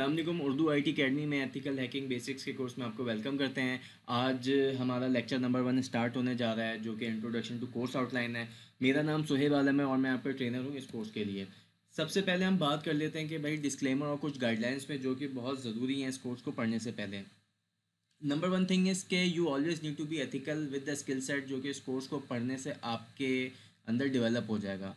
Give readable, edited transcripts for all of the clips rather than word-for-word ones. हमनीकॉम Urdu IT academy में ethical hacking basics के course में आपको वेलकम करते हैं। आज हमारा लेक्चर नंबर 1 स्टार्ट होने जा रहा है, जो कि इंट्रोडक्शन टू कोर्स आउटलाइन है। मेरा नाम सुहेल आलम है और मैं यहाँ पर ट्रेनर हूँ इस कोर्स के लिए। सबसे पहले हम बात कर लेते हैं कि भाई डिस्क्लेमर और कुछ गाइडलाइंस पे, जो कि बहुत ज़रूरी हैं इस कोर्स को पढ़ने से पहले। नंबर 1 थिंग इज़ के you always need to be ethical with the skill set, जो कि इस कोर्स को पढ़ने से आपके अंदर डेवलप हो जाएगा।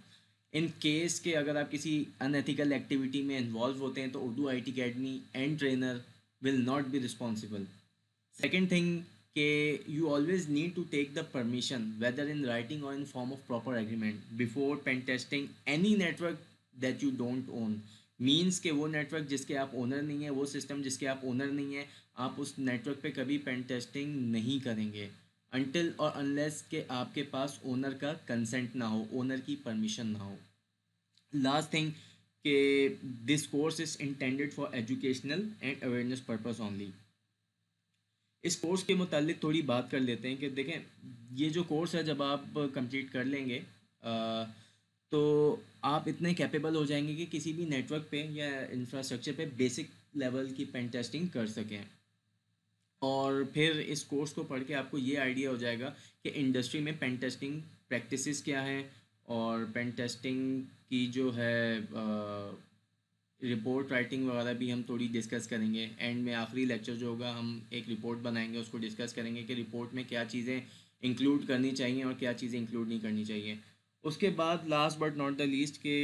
इन केस के अगर आप किसी अनएथिकल एक्टिविटी में इन्वॉल्व होते हैं तो Urdu IT academy and trainer will not be responsible. Second thing के you always need to take the permission whether in writing और in form of proper agreement before pen testing any network that you don't own. Means के वो network जिसके आप owner नहीं है, वो system जिसके आप ओनर नहीं है, आप उस नेटवर्क पे कभी पेन टेस्टिंग नहीं करेंगे अनटिल और अनलेस के आपके पास ओनर का कंसेंट ना हो, ओनर की परमिशन ना हो। लास्ट थिंग के this course is intended for educational and awareness purpose only. इस कोर्स के मुतालिक थोड़ी बात कर लेते हैं कि देखें, ये जो कोर्स है जब आप कंप्लीट कर लेंगे तो आप इतने कैपेबल हो जाएंगे कि किसी भी नेटवर्क पे या इंफ्रास्ट्रक्चर पे बेसिक लेवल की पेन टेस्टिंग कर सकें। और फिर इस कोर्स को पढ़ के आपको ये आइडिया हो जाएगा कि इंडस्ट्री में पेन टेस्टिंग प्रैक्टिसेस क्या हैं और पेन टेस्टिंग की जो है रिपोर्ट राइटिंग वगैरह भी हम थोड़ी डिस्कस करेंगे। एंड में आखिरी लेक्चर जो होगा, हम एक रिपोर्ट बनाएंगे, उसको डिस्कस करेंगे कि रिपोर्ट में क्या चीज़ें इंक्लूड करनी चाहिए और क्या चीज़ें इंक्लूड नहीं करनी चाहिए। उसके बाद last but not the least के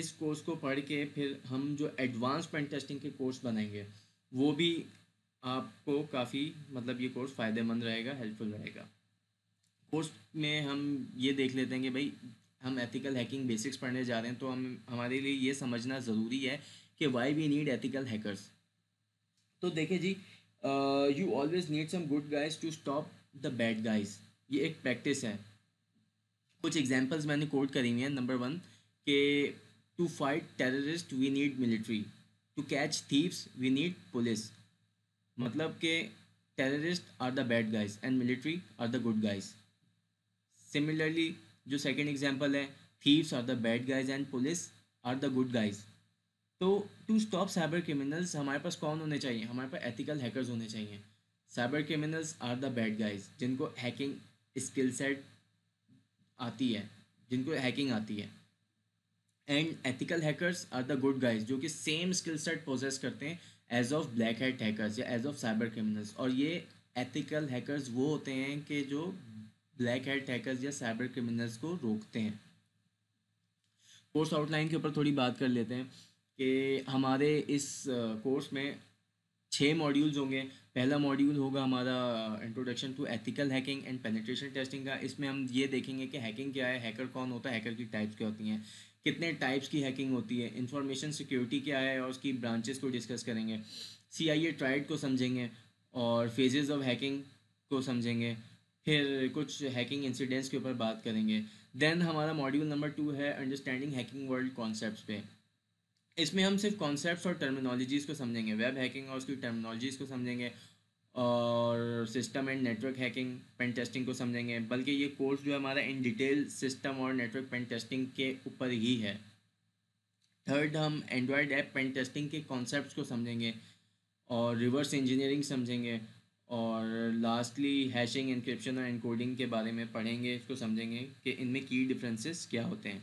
इस कोर्स को पढ़ के फिर हम जो एडवांस पेन टेस्टिंग के कोर्स बनाएंगे वो भी आपको काफ़ी, मतलब ये कोर्स फ़ायदेमंद रहेगा, हेल्पफुल रहेगा। कोर्स में हम ये देख लेते हैं कि भाई हम एथिकल हैकिंग बेसिक्स पढ़ने जा रहे हैं, तो हम हमारे लिए ये समझना ज़रूरी है कि why we need ethical hackers. तो देखिए जी, you always need some good guys to stop the bad guys. ये एक प्रैक्टिस है। कुछ एग्जांपल्स मैंने कोट करी हुई हैं। नंबर 1 के to fight terrorist we need military, to catch thieves we need police. मतलब के terrorist are the bad guys and military are the good guys. Similarly जो सेकंड एग्जांपल है, thieves are the bad guys and police are the good guys. तो to stop cyber criminals हमारे पास कौन होने चाहिए? हमारे पास एथिकल हैकर्स होने चाहिए। Cyber criminals are the bad guys जिनको हैकिंग स्किल सेट आती है, जिनको हैकिंग आती है। And ethical hackers are the good guys जो कि सेम स्किल सेट पोजेस करते हैं as of black hat hackers या एज ऑफ साइबर क्रिमिनल्स। और ये एथिकल हैकर्स वो होते हैं कि जो ब्लैक हैट हैकर्स या साइबर क्रिमिनल्स को रोकते हैं। कोर्स आउटलाइन के ऊपर थोड़ी बात कर लेते हैं कि हमारे इस कोर्स में 6 मॉड्यूल्स होंगे। पहला मॉड्यूल होगा हमारा introduction to ethical hacking and penetration testing का। इसमें हम ये देखेंगे कि हैकिंग क्या है, हैकर कौन होता है, हैकर की टाइप्स क्या होती हैं, कितने टाइप्स की हैकिंग होती है, इंफॉर्मेशन सिक्योरिटी क्या है और उसकी ब्रांचेस को डिस्कस करेंगे। CIA ट्राइड को समझेंगे और फेजेस ऑफ हैकिंग को समझेंगे। फिर कुछ हैकिंग इंसिडेंट्स के ऊपर बात करेंगे। देन हमारा मॉड्यूल नंबर 2 है अंडरस्टैंडिंग हैकिंग वर्ल्ड कॉन्सेप्ट्स पे। इसमें हम सिर्फ कॉन्सेप्ट्स और टर्मिनोलॉजीज़ को समझेंगे, वेब हैकिंग और उसकी टर्मिनोलॉजीज़ को समझेंगे और system and network hacking pen testing को समझेंगे। बल्कि ये कोर्स जो है हमारा इन डिटेल सिस्टम और नेटवर्क पेन टेस्टिंग के ऊपर ही है। थर्ड, हम एंड्रॉयड ऐप पेन टेस्टिंग के कॉन्सेप्ट्स को समझेंगे और रिवर्स इंजीनियरिंग समझेंगे। और लास्टली हैशिंग, एन्क्रिप्शन और एनकोडिंग के बारे में पढ़ेंगे, इसको समझेंगे कि इनमें की डिफरेंसेस क्या होते हैं।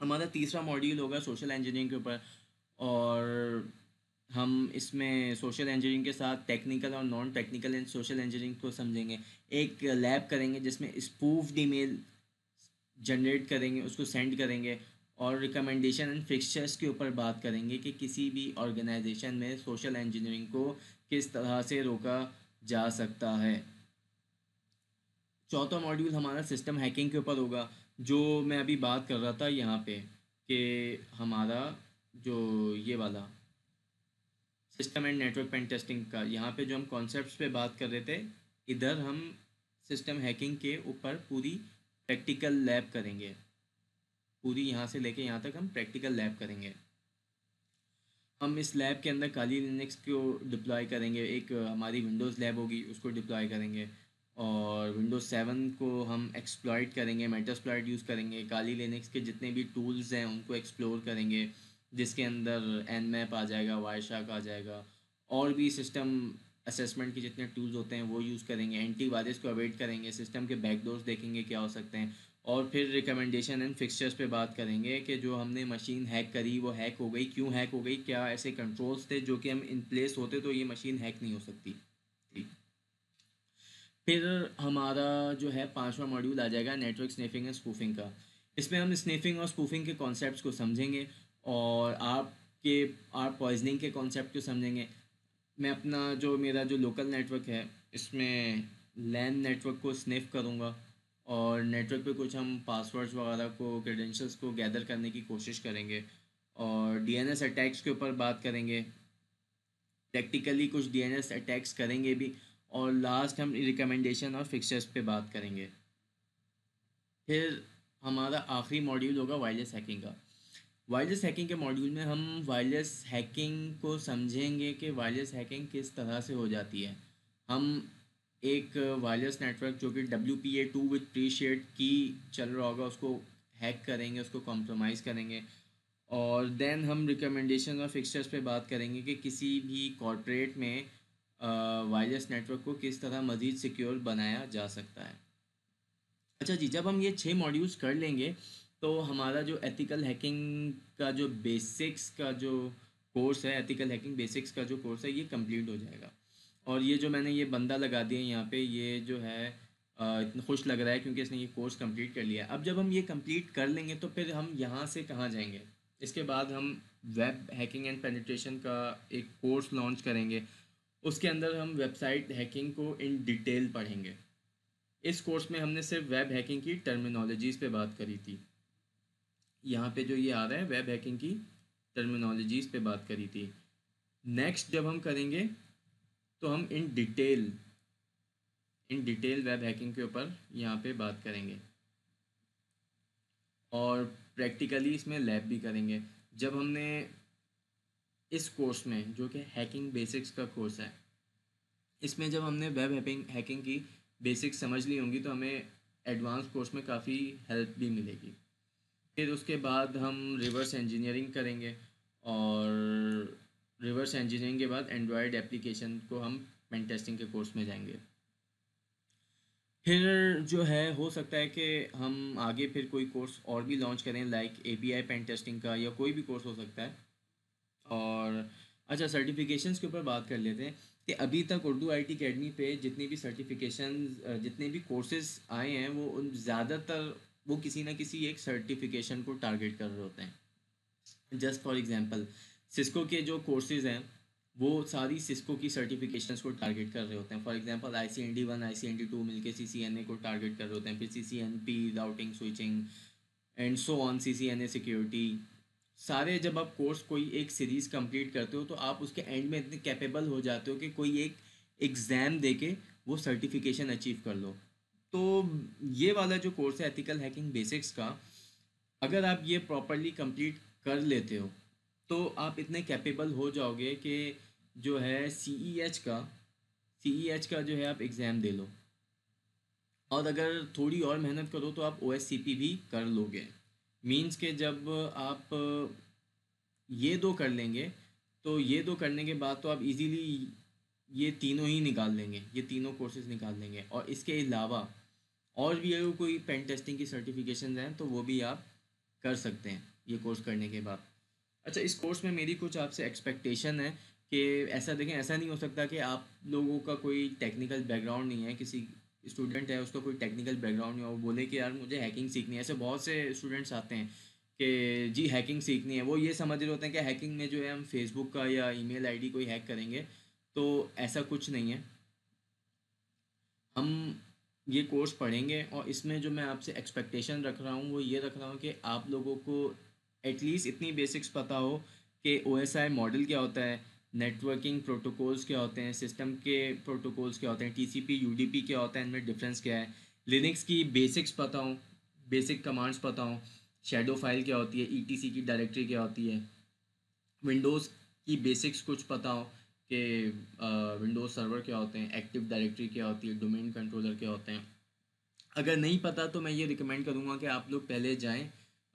हमारा तीसरा मॉड्यूल होगा सोशल इंजीनियरिंग के ऊपर और हम इसमें सोशल इंजीनियरिंग के साथ टेक्निकल और non technical and social engineering को समझेंगे। एक लैब करेंगे जिसमें स्पूफ्ड ईमेल जनरेट करेंगे, उसको सेंड करेंगे और रिकमेंडेशन एंड फिक्सचर्स के ऊपर बात करेंगे कि किसी भी ऑर्गेनाइजेशन में सोशल इंजीनियरिंग को किस तरह से रोका जा सकता है। चौथा मॉड्यूल हमारा सिस्टम हैकिंग के ऊपर होगा। जो मैं अभी बात कर रहा था यहाँ पे कि हमारा जो ये वाला system and network pen testing का, यहाँ पे जो हम कॉन्सेप्ट्स पे बात कर रहे थे, इधर हम सिस्टम हैकिंग के ऊपर पूरी प्रैक्टिकल लैब करेंगे। पूरी यहाँ से लेके यहाँ तक हम प्रैक्टिकल लैब करेंगे। हम इस लैब के अंदर काली लिनक्स को डिप्लॉय करेंगे। एक हमारी विंडोज़ लैब होगी, उसको डिप्लॉय करेंगे और विंडोज़ 7 को हम एक्सप्लॉइट करेंगे, मेटसप्लाइट यूज़ करेंगे। काली लिनक्स के जितने भी टूल्स हैं उनको एक्सप्लोर करेंगे जिसके अंदर एन मैप आ जाएगा, वाइशाक आ जाएगा, और भी सिस्टम असेसमेंट के जितने टूल्स होते हैं वो यूज़ करेंगे, एंटी वायरस को अवेट करेंगे, सिस्टम के बैकडोर्स देखेंगे क्या हो सकते हैं, और फिर रिकमेंडेशन एंड फिक्सचर्स पे बात करेंगे कि जो हमने मशीन हैक करी वो हैक हो गई, क्यों हैक हो गई, क्या ऐसे कंट्रोल्स थे जो कि हम इन प्लेस होते तो ये मशीन हैक नहीं हो सकती। ठीक, फिर हमारा जो है पांचवा मॉड्यूल आ जाएगा नेटवर्क स्निफिंग एंड स्पूफिंग का। इसमें हम स्निफिंग और स्पूफिंग के कॉन्सेप्ट्स को समझेंगे और आप पॉइजनिंग के कॉन्सेप्ट को समझेंगे। मैं अपना जो मेरा जो लोकल नेटवर्क है इसमें लैन नेटवर्क को स्निफ करूँगा और नेटवर्क पे कुछ हम पासवर्ड्स वगैरह को, क्रेडेंशियल्स को गैदर करने की कोशिश करेंगे और DNS अटैक्स के ऊपर बात करेंगे, प्रैक्टिकली कुछ DNS अटैक्स करेंगे भी, और लास्ट हम रिकमेंडेशन और फिक्सचर्स पे बात करेंगे। फिर हमारा आखिरी मॉड्यूल होगा वायरलेस हैकिंग का। वायरलेस हैकिंग के मॉड्यूल में हम वायरलेस हैकिंग को समझेंगे कि वायरलेस हैकिंग किस तरह से हो जाती है। हम एक वायरलेस नेटवर्क जो कि WPA2 विथ प्रीशेड की चल रहा होगा उसको हैक करेंगे, उसको कॉम्प्रोमाइज़ करेंगे, और देन हम रिकमेंडेशन और फिक्सचर्स पे बात करेंगे कि किसी भी कॉर्पोरेट में वायरलेस नेटवर्क को किस तरह मज़ीद सिक्योर बनाया जा सकता है। अच्छा जी, जब हम ये 6 मॉड्यूल्स कर लेंगे तो हमारा जो एथिकल हैकिंग का जो बेसिक्स का जो कोर्स है, एथिकल हैकिंग बेसिक्स का जो कोर्स है, ये कम्प्लीट हो जाएगा। और ये जो मैंने ये बंदा लगा दिया है यहाँ पे, ये जो है इतना खुश लग रहा है क्योंकि इसने ये कोर्स कंप्लीट कर लिया है। अब जब हम ये कंप्लीट कर लेंगे तो फिर हम यहाँ से कहाँ जाएंगे? इसके बाद हम वेब हैकिंग एंड पेनिट्रेशन का एक कोर्स लॉन्च करेंगे, उसके अंदर हम वेबसाइट हैकिंग को इन डिटेल पढ़ेंगे। इस कोर्स में हमने सिर्फ वेब हैकिंग की टर्मिनोलॉजीज़ पर बात करी थी। यहाँ पर जो ये आ रहा है, वेब हैकिंग की टर्मिनोलॉजीज़ पर बात करी थी। नेक्स्ट जब हम करेंगे तो हम इन डिटेल वेब हैकिंग के ऊपर यहाँ पे बात करेंगे और प्रैक्टिकली इसमें लैब भी करेंगे। जब हमने इस कोर्स में जो कि हैकिंग बेसिक्स का कोर्स है, इसमें जब हमने वेब हैकिंग की बेसिक्स समझ ली होंगी तो हमें एडवांस कोर्स में काफ़ी हेल्प भी मिलेगी। फिर उसके बाद हम रिवर्स इंजीनियरिंग करेंगे और रिवर्स इंजीनियरिंग के बाद एंड्रॉयड एप्लीकेशन को हम पेन टेस्टिंग के कोर्स में जाएंगे। फिर जो है हो सकता है कि हम आगे फिर कोई कोर्स और भी लॉन्च करें, लाइक API पेन टेस्टिंग का या कोई भी कोर्स हो सकता है। और अच्छा, सर्टिफिकेशंस के ऊपर बात कर लेते हैं कि अभी तक उर्दू IT अकेडमी पे जितनी भी सर्टिफिकेशन, जितने भी कोर्सेज आए हैं वो उन ज़्यादातर वो किसी ना किसी एक सर्टिफिकेशन को टारगेट कर रहे होते हैं। जस्ट फॉर एग्ज़ाम्पल, सिस्को के जो कोर्सेज़ हैं वो सारी सिस्को की सर्टिफिकेशंस को टारगेट कर रहे होते हैं। फॉर एग्जांपल ICND 1, ICND 2 मिलके CCNA को टारगेट कर रहे होते हैं, फिर CCNP routing switching and so on, CCNA security. सारे जब आप कोर्स कोई एक सीरीज़ कंप्लीट करते हो तो आप उसके एंड में इतने कैपेबल हो जाते हो कि कोई एक एग्ज़ाम दे के वो सर्टिफिकेशन अचीव कर लो। तो ये वाला जो कोर्स है एथिकल हैकिंग बेसिक्स का, अगर आप ये प्रॉपरली कंप्लीट कर लेते हो तो आप इतने कैपेबल हो जाओगे कि जो है सी ई एच का जो है आप एग्ज़ाम दे लो, और अगर थोड़ी और मेहनत करो तो आप OSCP भी कर लोगे। मींस के जब आप ये 2 कर लेंगे तो ये 2 करने के बाद तो आप इजीली ये तीनों ही निकाल लेंगे, ये तीनों कोर्सेज़ निकाल लेंगे। और इसके अलावा और भी अगर कोई पेन टेस्टिंग की सर्टिफिकेशन हैं तो वो भी आप कर सकते हैं ये कोर्स करने के बाद। अच्छा, इस कोर्स में मेरी कुछ आपसे एक्सपेक्टेशन है कि ऐसा देखें, ऐसा नहीं हो सकता कि आप लोगों का कोई टेक्निकल बैकग्राउंड नहीं है, किसी स्टूडेंट है उसका कोई टेक्निकल बैकग्राउंड नहीं है, वो बोले कि यार मुझे हैकिंग सीखनी है। ऐसे बहुत से स्टूडेंट्स आते हैं कि जी हैकिंग सीखनी है, वो ये समझ रहे होते हैं कि हैकिंग में जो है हम फेसबुक का या email ID कोई हैक करेंगे, तो ऐसा कुछ नहीं है। हम ये कोर्स पढ़ेंगे और इसमें जो मैं आपसे एक्सपेक्टेशन रख रहा हूँ वो ये रख रहा हूँ कि आप लोगों को एटलीस्ट इतनी बेसिक्स पता हो कि OSI मॉडल क्या होता है, नेटवर्किंग प्रोटोकॉल्स क्या होते हैं, सिस्टम के प्रोटोकॉल्स क्या होते हैं, TCP UDP क्या होता है, इनमें डिफरेंस क्या है, लिनक्स की बेसिक्स पता हो, बेसिक कमांड्स पता हो, शेडो फाइल क्या होती है, ETC की डायरेक्टरी क्या होती है, विंडोज़ की बेसिक्स कुछ पता हो कि विंडोज़ सर्वर क्या होते हैं, एक्टिव डायरेक्टरी क्या होती है, डोमेन कंट्रोलर क्या होते हैं। अगर नहीं पता तो मैं ये रिकमेंड करूँगा कि आप लोग पहले जाएँ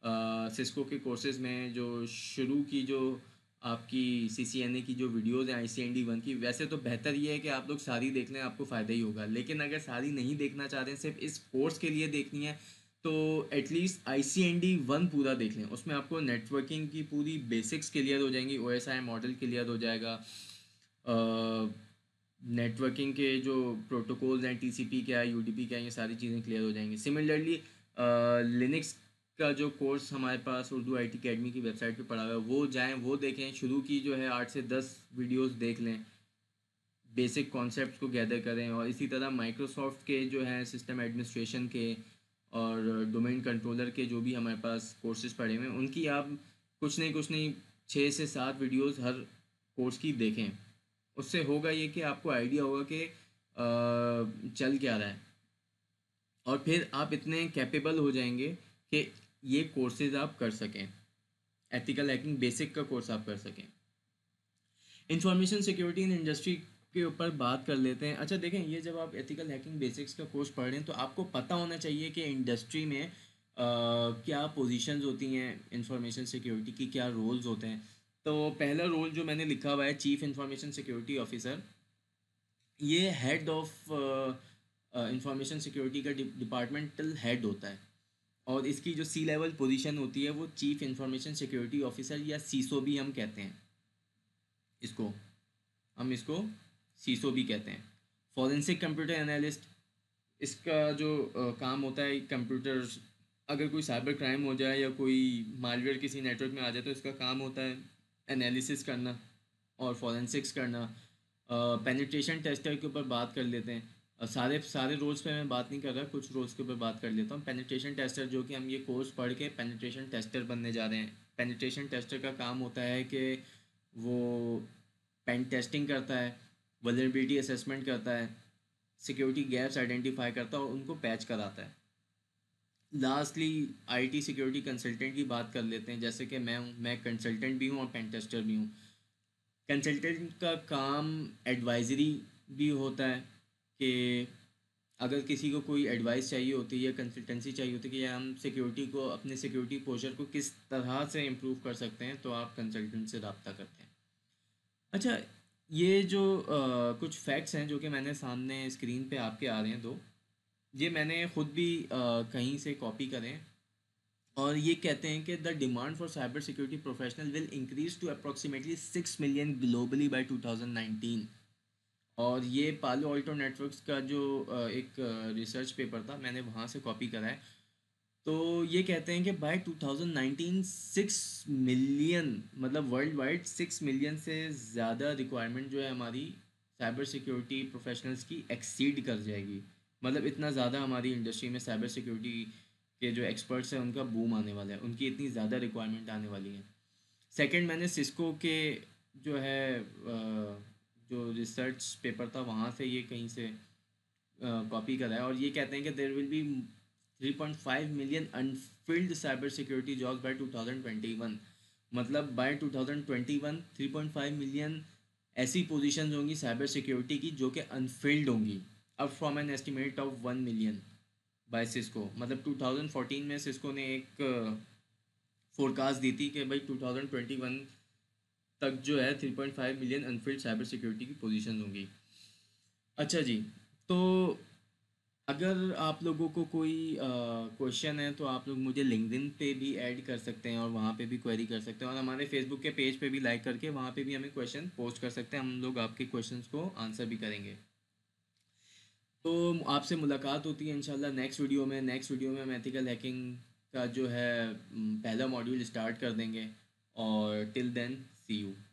सिस्को के कोर्सेज़ में जो शुरू की जो आपकी CCNA की जो वीडियोस हैं ICND 1 की, वैसे तो बेहतर ये है कि आप लोग सारी देख लें, आपको फ़ायदा ही होगा। लेकिन अगर सारी नहीं देखना चाहते हैं, सिर्फ इस कोर्स के लिए देखनी है, तो एटलीस्ट ICND 1 पूरा देख लें। उसमें आपको नेटवर्किंग की पूरी बेसिक्स क्लियर हो जाएंगी, OSI मॉडल क्लियर हो जाएगा, नेटवर्किंग के जो प्रोटोकॉल्स हैं, TCP क्या है, UDP क्या है, ये सारी चीज़ें क्लियर हो जाएंगी। सिमिलरली लिनक्स का जो कोर्स हमारे पास उर्दू IT अकेडमी की वेबसाइट पे पड़ा हुआ है, वो जाएं, वो देखें। शुरू की जो है 8 से 10 वीडियोस देख लें, बेसिक कॉन्सेप्ट्स को गैदर करें। और इसी तरह माइक्रोसॉफ्ट के जो है सिस्टम एडमिनिस्ट्रेशन के और डोमेन कंट्रोलर के जो भी हमारे पास कोर्सेज पड़े हुए हैं, उनकी आप कुछ नहीं 6 से 7 वीडियोस हर कोर्स की देखें। उससे होगा ये कि आपको आइडिया होगा कि चल क्या रहा है, और फिर आप इतने कैपेबल हो जाएंगे कि ये कोर्सेज आप कर सकें, एथिकल हैकिंग बेसिक का कोर्स आप कर सकें। इंफॉर्मेशन सिक्योरिटी इन इंडस्ट्री के ऊपर बात कर लेते हैं। अच्छा देखें, ये जब आप एथिकल हैकिंग बेसिक्स का कोर्स पढ़ रहे हैं, तो आपको पता होना चाहिए कि इंडस्ट्री में क्या पोजीशंस होती हैं, इंफॉर्मेशन सिक्योरिटी की क्या रोल्स होते हैं। तो पहला रोल जो मैंने लिखा हुआ है, चीफ इंफॉर्मेशन सिक्योरिटी ऑफिसर, ये हेड ऑफ इंफॉर्मेशन सिक्योरिटी का डिपार्टमेंटल हेड होता है, और इसकी जो सी लेवल पोजीशन होती है वो चीफ इंफॉर्मेशन सिक्योरिटी ऑफिसर या सीसो भी हम कहते हैं। हम इसको सीसो भी कहते हैं। फॉरेंसिक कंप्यूटर एनालिस्ट, इसका जो काम होता है कंप्यूटर्स, अगर कोई साइबर क्राइम हो जाए या कोई मालवेयर किसी नेटवर्क में आ जाए, तो इसका काम होता है एनालिसिस करना और फॉरेंसिक्स करना। पेनिट्रेशन टेस्टर के ऊपर बात कर लेते हैं। सारे रोल्स पे मैं बात नहीं कर रहा, कुछ रोल्स के ऊपर बात कर लेता हूँ। पेनिट्रेशन टेस्टर, जो कि हम ये कोर्स पढ़ के पेनिट्रेशन टेस्टर बनने जा रहे हैं। पेनिट्रेशन टेस्टर का काम होता है कि वो पेन टेस्टिंग करता है, वल्नरेबिलिटी असेसमेंट करता है, सिक्योरिटी गैप्स आइडेंटिफाई करता है और उनको पैच कराता है। लास्टली IT सिक्योरिटी कंसल्टेंट की बात कर लेते हैं। जैसे कि मैं कंसल्टेंट भी हूँ और पेन टेस्टर भी हूँ। कंसल्टेंट का काम एडवाइजरी भी होता है कि अगर किसी को कोई एडवाइस चाहिए होती है या कंसल्टेंसी चाहिए होती है कि हम सिक्योरिटी को, अपने सिक्योरिटी पोस्चर को किस तरह से इम्प्रूव कर सकते हैं, तो आप कंसल्टेंट से रब्ता करते हैं। अच्छा, ये जो कुछ फैक्ट्स हैं जो कि मैंने सामने स्क्रीन पे आपके आ रहे हैं, दो ये मैंने ख़ुद भी कहीं से कॉपी करें, और ये कहते हैं कि the demand for cyber security professional will increase to approximately 6 million globally by 2019। और ये पालो ऑल्टो नेटवर्क्स का जो एक रिसर्च पेपर था, मैंने वहाँ से कॉपी करा है। तो ये कहते हैं कि बाय 2019 6 मिलियन, मतलब वर्ल्ड वाइड 6 मिलियन से ज़्यादा रिक्वायरमेंट जो है हमारी साइबर सिक्योरिटी प्रोफेशनल्स की एक्सीड कर जाएगी। मतलब इतना ज़्यादा हमारी इंडस्ट्री में साइबर सिक्योरिटी के जो एक्सपर्ट्स हैं उनका बूम आने वाला है, उनकी इतनी ज़्यादा रिक्वायरमेंट आने वाली है। सेकेंड, मैंने सिस्को के जो है जो रिसर्च पेपर था वहाँ से ये कहीं से कॉपी करा है, और ये कहते हैं कि there will be 3.5 million unfilled cyber security jobs by 2021। मतलब बाय 2021 3.5 मिलियन ऐसी पोजीशंस होंगी साइबर सिक्योरिटी की जो कि अनफिल्ड होंगी, अब from an estimate of 1 million by Cisco. मतलब 2014 में सिस्को ने एक फोरकास्ट दी थी कि भाई 2021 तक जो है 3.5 मिलियन अनफिल्ड साइबर सिक्योरिटी की पोजीशन होंगी। अच्छा जी, तो अगर आप लोगों को कोई क्वेश्चन है तो आप लोग मुझे लिंक्डइन पे भी ऐड कर सकते हैं और वहाँ पे भी क्वेरी कर सकते हैं, और हमारे फेसबुक के पेज पे भी लाइक करके वहाँ पे भी हमें क्वेश्चन पोस्ट कर सकते हैं। हम लोग आपके क्वेश्चंस को आंसर भी करेंगे। तो आपसे मुलाकात होती है इंशाल्लाह नेक्स्ट वीडियो में। नेक्स्ट वीडियो में हम एथिकल हैकिंग का जो है पहला मॉड्यूल स्टार्ट कर देंगे, और टिल देन See you.